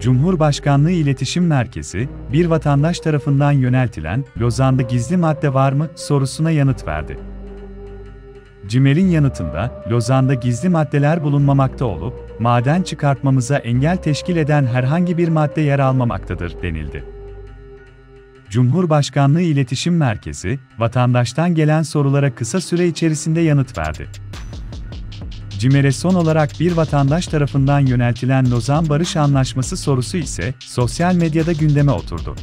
Cumhurbaşkanlığı İletişim Merkezi, bir vatandaş tarafından yöneltilen "Lozan'da gizli madde var mı?" sorusuna yanıt verdi. CİMER'in yanıtında, Lozan'da gizli maddeler bulunmamakta olup, maden çıkartmamıza engel teşkil eden herhangi bir madde yer almamaktadır, denildi. Cumhurbaşkanlığı İletişim Merkezi, vatandaştan gelen sorulara kısa süre içerisinde yanıt verdi. CİMER'e son olarak bir vatandaş tarafından yöneltilen Lozan Barış Antlaşması sorusu ise sosyal medyada gündeme oturdu.